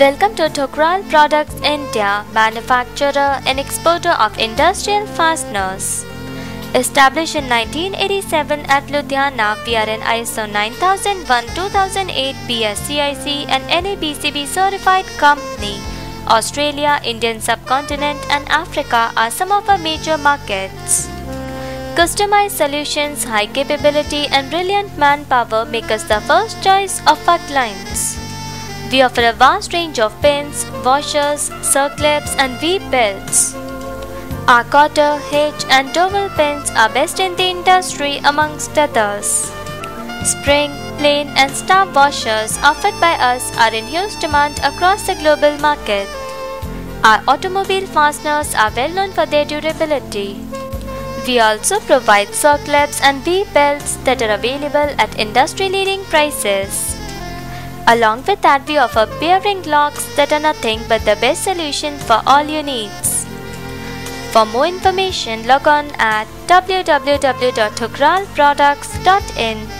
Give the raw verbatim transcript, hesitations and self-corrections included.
Welcome to Thukral Products India, manufacturer and exporter of industrial fasteners. Established in nineteen eighty-seven at Ludhiana, we are an I S O nine thousand one, two thousand eight B S C I C and N A B C B certified company. Australia, Indian subcontinent and Africa are some of our major markets. Customized solutions, high capability and brilliant manpower make us the first choice of our clients. We offer a vast range of pins, washers, circlips and V belts. Our quarter, hitch and dowel pins are best in the industry amongst others. Spring, plane and star washers offered by us are in huge demand across the global market. Our automobile fasteners are well known for their durability. We also provide circlips and V belts that are available at industry-leading prices. Along with that, we offer bearing locks that are nothing but the best solution for all your needs. For more information, log on at w w w dot thukral products dot in.